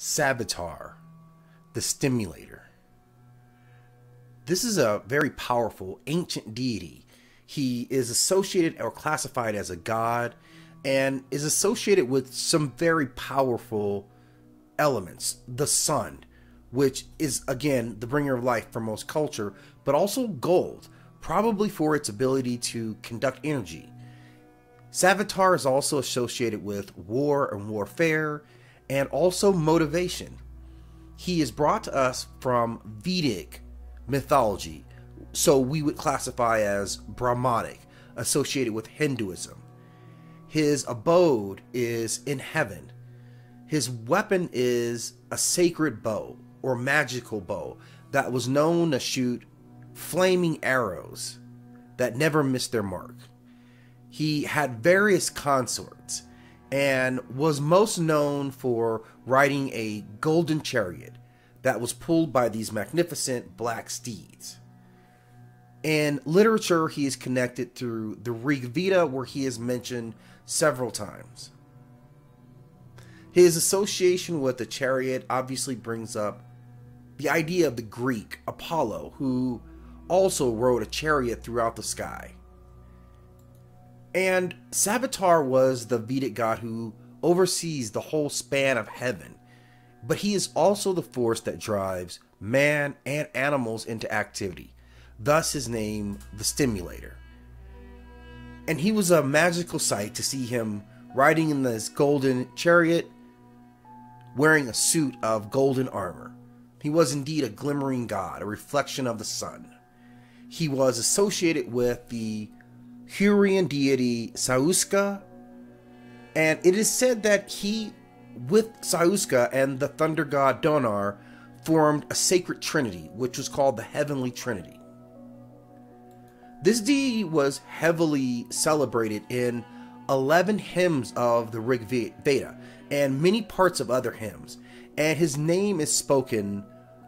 Savitar, the stimulator. This is a very powerful ancient deity. He is associated or classified as a god and is associated with some very powerful elements. The sun, which is again the bringer of life for most culture, but also gold, probably for its ability to conduct energy. Savitar is also associated with war and warfare and also motivation. He is brought to us from Vedic mythology, so we would classify as Brahmanic, associated with Hinduism. His abode is in heaven. His weapon is a sacred bow or magical bow that was known to shoot flaming arrows that never missed their mark. He had various consorts and was most known for riding a golden chariot that was pulled by these magnificent black steeds. In literature, he is connected through the Rig Veda, where he is mentioned several times. His association with the chariot obviously brings up the idea of the Greek Apollo, who also rode a chariot throughout the sky. And Savitar was the Vedic god who oversees the whole span of heaven, but he is also the force that drives man and animals into activity, thus his name, the Stimulator. And he was a magical sight to see him riding in this golden chariot, wearing a suit of golden armor. He was indeed a glimmering god, a reflection of the sun. He was associated with the Hurrian deity Sauska, and it is said that he, with Sauska and the thunder god Donar, formed a sacred trinity, which was called the Heavenly Trinity. This deity was heavily celebrated in 11 hymns of the Rig Veda and many parts of other hymns, and his name is spoken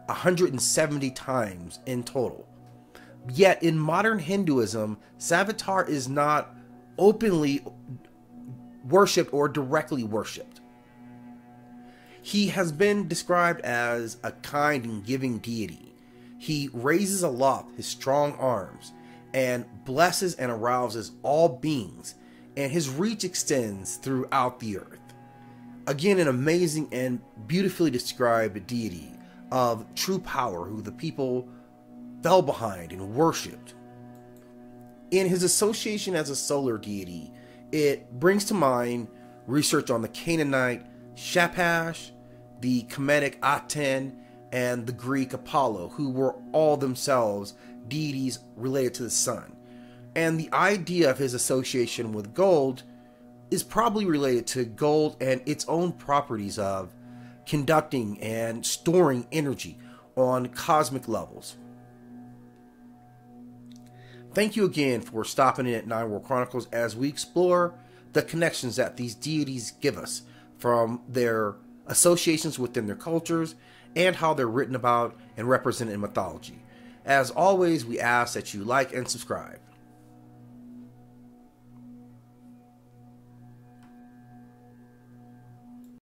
170 times in total. Yet in modern Hinduism, Savitar is not openly worshipped or directly worshipped. He has been described as a kind and giving deity. He raises aloft his strong arms and blesses and arouses all beings, and his reach extends throughout the earth. Again, an amazing and beautifully described deity of true power who the people fell behind and worshipped. In his association as a solar deity, it brings to mind research on the Canaanite Shapash, the Kemetic Aten, and the Greek Apollo, who were all themselves deities related to the sun. And the idea of his association with gold is probably related to gold and its own properties of conducting and storing energy on cosmic levels. Thank you again for stopping in at Nine World Chronicles as we explore the connections that these deities give us from their associations within their cultures and how they're written about and represented in mythology. As always, we ask that you like and subscribe.